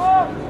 Oh!